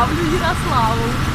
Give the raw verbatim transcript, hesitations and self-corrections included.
Ярославлю, Ярославу.